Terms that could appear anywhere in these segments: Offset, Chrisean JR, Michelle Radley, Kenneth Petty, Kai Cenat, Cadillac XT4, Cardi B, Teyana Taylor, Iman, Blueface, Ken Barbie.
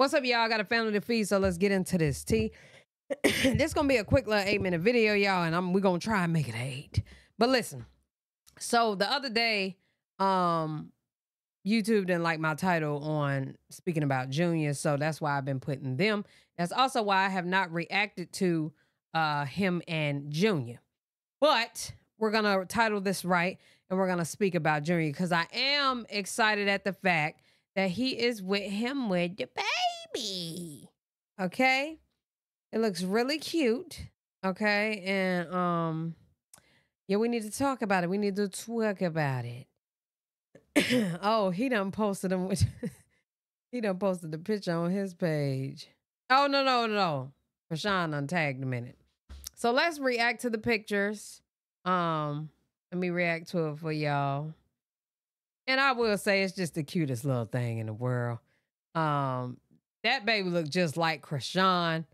What's up, y'all? I got a family to feed, so let's get into this tea. This gonna be a quick little 8-minute video, y'all, and we're gonna try and make it 8. But listen, so the other day, YouTube didn't like my title on speaking about Junior, so that's why I've been putting them. That's also why I have not reacted to him and Junior. But we're gonna title this right, and we're gonna speak about Junior because I am excited at the fact that he is with him with the baby. Okay. It looks really cute, okay? And, yeah, we need to talk about it. We need to twerk about it. Oh, he done posted him. He done posted the picture on his page. Oh, no, no, no. Chrisean untagged a minute. So let's react to the pictures. Let me react to it for y'all. And I will say it's just the cutest little thing in the world. That baby looked just like Chrisean.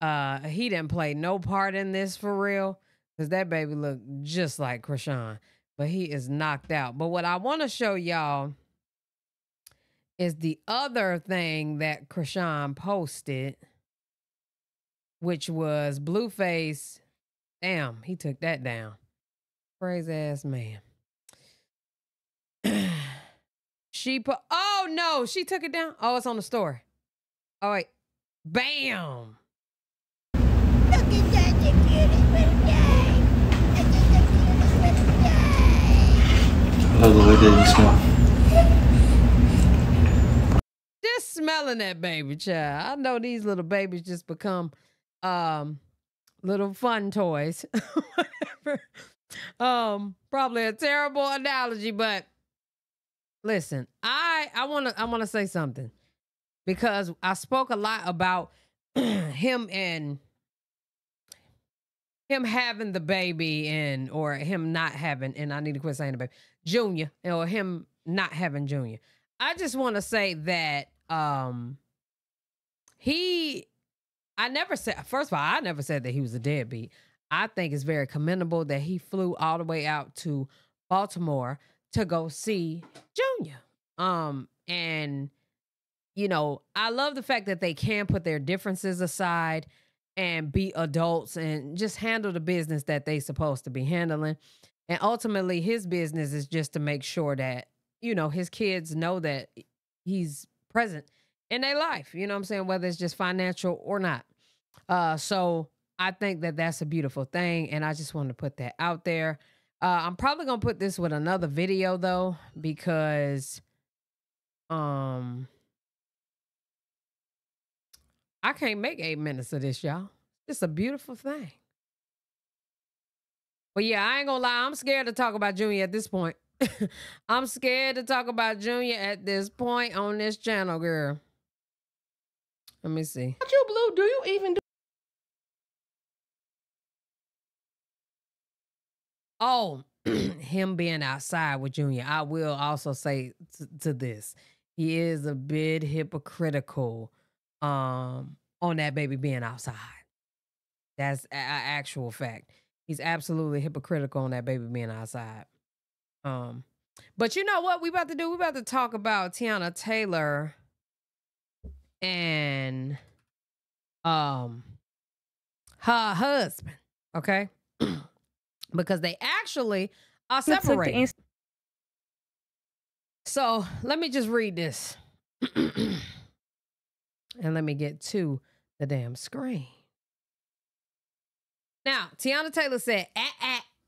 He didn't play no part in this for real, because that baby looked just like Chrisean, but he is knocked out. But what I want to show y'all is the other thing that Chrisean posted, which was Blueface. Damn, he took that down. Crazy ass man. She put, oh no, she took it down. Oh, it's on the story. All right. Bam. I love the way that you smell. Just smelling that baby, child. I know these little babies just become little fun toys. Probably a terrible analogy, but listen, I wanna say something, because I spoke a lot about him and him having the baby, and or him not having, and I need to quit saying the baby, Junior, or him not having Junior. I just want to say that I never said, first of all, I never said that he was a deadbeat. I think it's very commendable that he flew all the way out to Baltimore to go see Junior. And, you know, I love the fact that they can put their differences aside and be adults and just handle the business that they supposed to be handling. And ultimately his business is just to make sure that, you know, his kids know that he's present in their life. You know what I'm saying? Whether it's just financial or not. So I think that that's a beautiful thing. And I just wanted to put that out there. I'm probably going to put this with another video though, because, I can't make 8 minutes of this, y'all. It's a beautiful thing. But yeah, I ain't gonna lie. I'm scared to talk about Junior at this point. I'm scared to talk about Junior at this point on this channel, girl. Let me see. What you, Blue? Do you even do? Oh, him being outside with Junior. I will also say to this, he is a bit hypocritical on that baby being outside. That's an actual fact. He's absolutely hypocritical on that baby being outside. But you know what we about to do? We about to talk about Teyana Taylor and her husband, okay? Because they actually are separated. So let me just read this. And let me get to the damn screen. Now, Teyana Taylor said,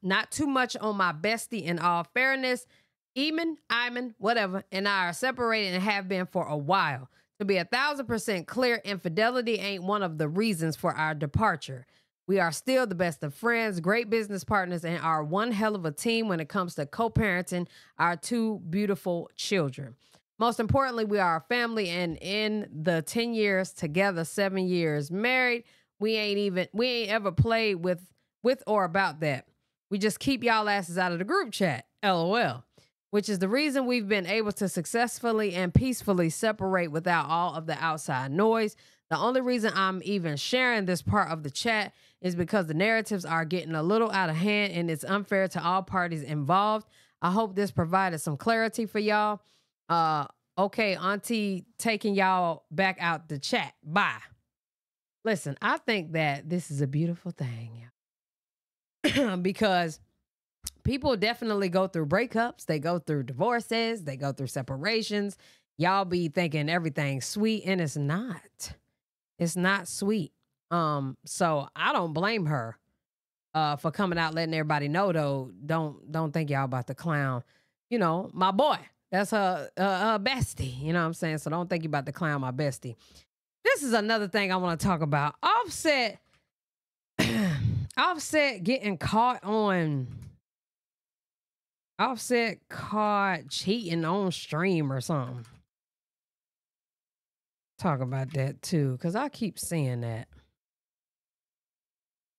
not too much on my bestie, in all fairness. Iman, whatever, and I are separated and have been for a while. To be 1,000% clear, infidelity ain't one of the reasons for our departure. We are still the best of friends, great business partners, and are one hell of a team when it comes to co-parenting our two beautiful children. Most importantly, we are a family, and in the 10 years together, 7 years married, we ain't ever played with or about that. We just keep y'all asses out of the group chat, LOL, which is the reason we've been able to successfully and peacefully separate without all of the outside noise. The only reason I'm even sharing this part of the chat is because the narratives are getting a little out of hand and it's unfair to all parties involved. I hope this provided some clarity for y'all. okay, Auntie taking y'all back out the chat. Bye. Listen, I think that this is a beautiful thing, y'all. Because people definitely go through breakups. They go through divorces. They go through separations. Y'all be thinking everything's sweet, and it's not. It's not sweet. So I don't blame her for coming out letting everybody know, though. Don't think y'all about to clown. You know, my boy. That's her bestie. You know what I'm saying? So don't think you about to clown my bestie. This is another thing I want to talk about. Offset. Offset caught cheating on stream or something. Talk about that too, because I keep seeing that.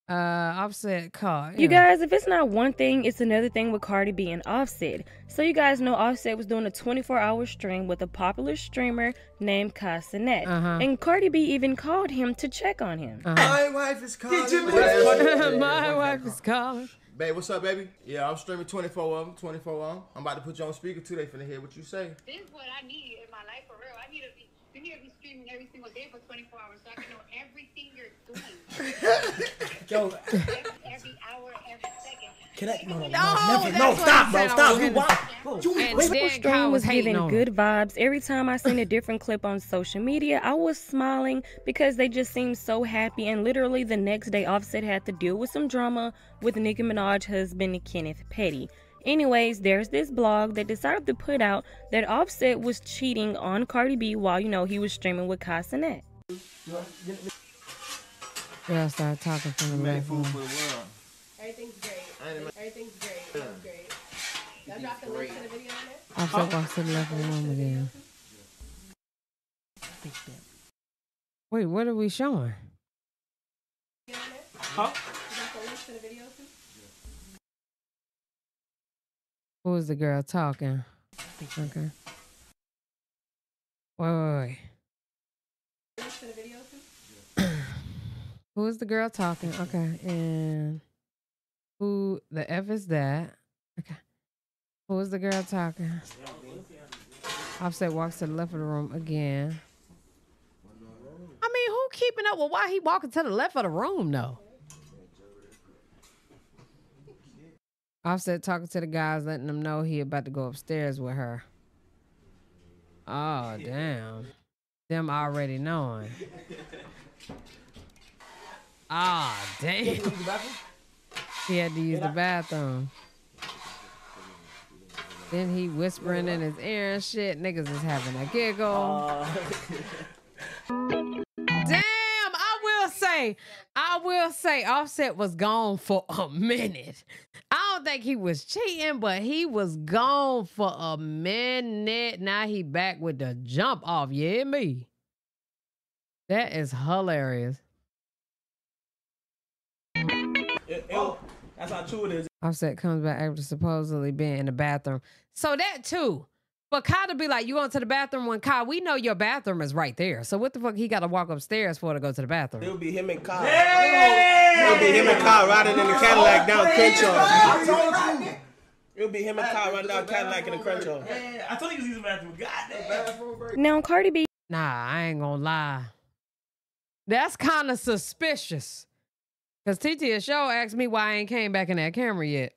Offset caught. You guys, if it's not one thing, it's another thing with Cardi B and Offset. So you guys know Offset was doing a 24-hour stream with a popular streamer named Kai Cenat. And Cardi B even called him to check on him. My wife is calling. My wife is calling. Babe, what's up, baby? Yeah, I'm streaming 24 of them, 24 of them. I'm about to put you on speaker too. They finna hear what you say. This is what I need in my life, for real. You need to be streaming every single day for 24 hours so I can know everything you're doing. Yo. Every hour, every second. Can I? No, stop, bro, stop. This stream was giving good vibes. Every time I seen a different clip on social media, I was smiling because they just seemed so happy. And literally the next day, Offset had to deal with some drama with Nicki Minaj's husband, Kenneth Petty. Anyways, there's this blog that decided to put out that Offset was cheating on Cardi B while, you know, he was streaming with Kai Cenat. Girl, start talking from the made food for the world. Everything's great. Everything's great. Yeah. Everything's great. Y'all dropped the link to the video on it? Offset walks to the left of the room again. Wait, what are we showing? Huh? You dropped the link to the video too? Who was the girl talking? Okay. Wait. Who was the girl talking? Okay. And who the F is that? Okay. Who was the girl talking? Offset walks to the left of the room again. I mean, who keeping up with why he walking to the left of the room, though? Offset talking to the guys, letting them know he about to go upstairs with her. Oh, damn. Them already knowing. Ah, oh, damn. He had to use the bathroom. Then he whispering in his ear and shit. Niggas is having a giggle. Damn, I will say Offset was gone for a minute. I don't think he was cheating, but he was gone for a minute. Now he back with the jump off. You hear me? That is hilarious. That's how true it is. Offset comes back after supposedly being in the bathroom. So that too. But Kai to be like, you going to the bathroom when Kai, we know your bathroom is right there. So what the fuck he got to walk upstairs for to go to the bathroom? It'll be him and Kai. Hey! It'll be him and Kai riding in the Cadillac down Crenshaw. It'll be him and Kai riding down Cadillac in the Crenshaw. I told you he was using the bathroom. God damn. Now, Cardi B. Nah, I ain't going to lie. That's kind of suspicious. Because TT Show asked me why I ain't came back in that camera yet.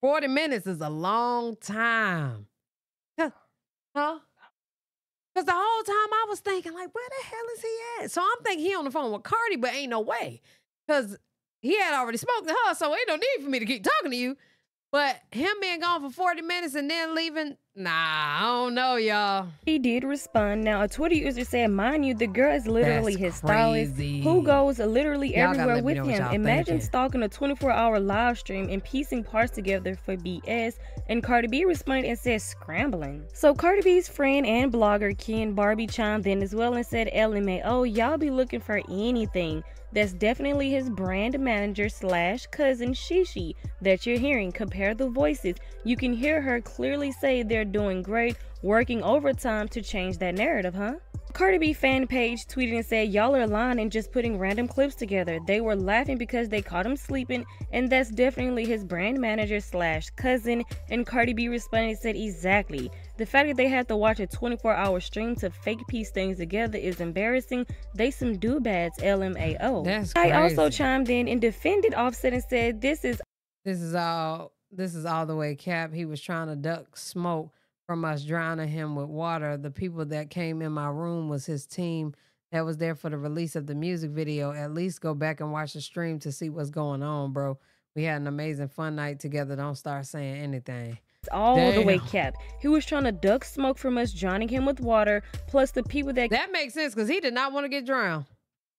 40 minutes is a long time. Huh? Because the whole time I was thinking, like, where the hell is he at? So I'm thinking he on the phone with Cardi, but ain't no way. Because he had already spoken to her, so ain't no need for me to keep talking to you. But him being gone for 40 minutes and then leaving, nah, I don't know, y'all. He did respond. Now, a Twitter user said, mind you, the girl is literally his stylist who goes literally everywhere with him. Imagine stalking a 24-hour live stream and piecing parts together for BS. And Cardi B responded and said, scrambling. So Cardi B's friend and blogger Ken Barbie chimed in as well and said, LMAO, y'all be looking for anything. That's definitely his brand manager slash cousin Shishi that you're hearing. Compare the voices. You can hear her clearly say they're doing great, working overtime to change that narrative, huh? Cardi B fan page tweeted and said, y'all are lying and just putting random clips together. They were laughing because they caught him sleeping, and that's definitely his brand manager slash cousin. And Cardi B responded and said, exactly. The fact that they had to watch a 24-hour stream to fake piece things together is embarrassing. They some doobads, LMAO. That's crazy. I also chimed in and defended Offset and said, this is all the way cap. He was trying to duck smoke from us drowning him with water. The people that came in my room was his team that was there for the release of the music video. At least go back and watch the stream to see what's going on, bro. We had an amazing fun night together. Don't start saying anything. All the way cap. He was trying to duck smoke from us drowning him with water. Plus the people that makes sense because he did not want to get drowned.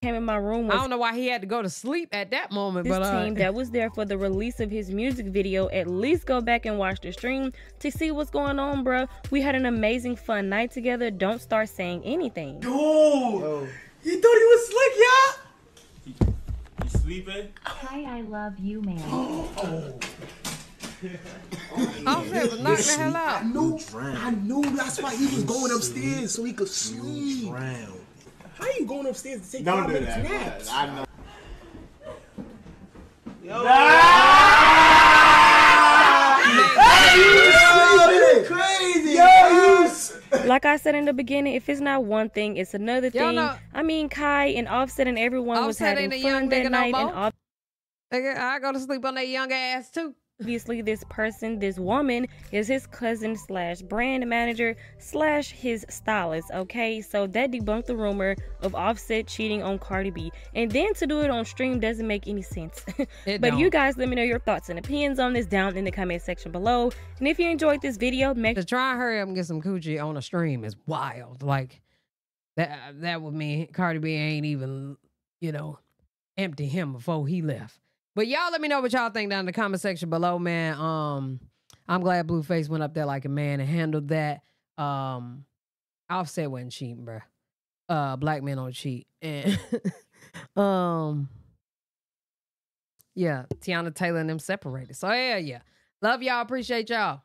Came in my room. I don't know why he had to go to sleep at that moment. But team that was there for the release of his music video. At least go back and watch the stream to see what's going on, bro. We had an amazing fun night together. Don't start saying anything. Dude, yo. You thought he was slick, y'all? You sleeping? Hi, I love you, man. Oh. Offset was knocked the hell out. I knew that's why he was going upstairs so he could sleep. How you going upstairs to take 5 minutes naps? I know. Yo. Nah. Crazy. Like I said in the beginning, if it's not one thing, it's another thing. I mean, Kai and Offset and everyone was having fun that night. And I go to sleep on that young ass too. Obviously, this woman is his cousin / brand manager / his stylist, okay? So that debunked the rumor of Offset cheating on Cardi B. And then to do it on stream doesn't make any sense. But you guys, let me know your thoughts and opinions on this down in the comment section below. And if you enjoyed this video, make sure to try and hurry up and get some coochie on a stream is wild. Like, that would mean Cardi B ain't even, you know, empty him before he left. But y'all let me know what y'all think down in the comment section below, man. I'm glad Blueface went up there like a man and handled that. Offset wasn't cheating, bro. Black men don't cheat. And yeah, Teyana Taylor and them separated. So yeah. Love y'all, appreciate y'all.